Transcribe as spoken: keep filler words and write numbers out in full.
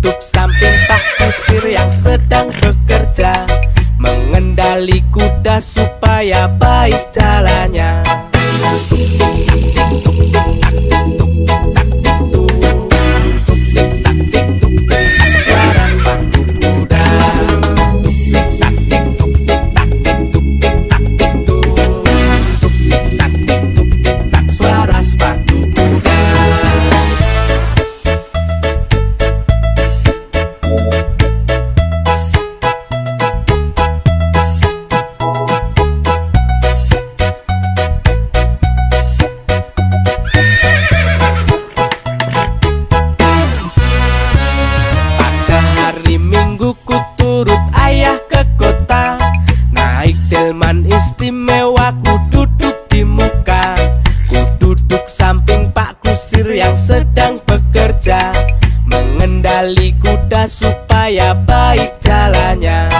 duduk samping tak kusir yang sedang bekerja, mengendali kuda supaya baik jalannya. Istimewa ku duduk di muka, ku duduk samping Pak Kusir yang sedang bekerja, mengendali kuda supaya baik jalannya.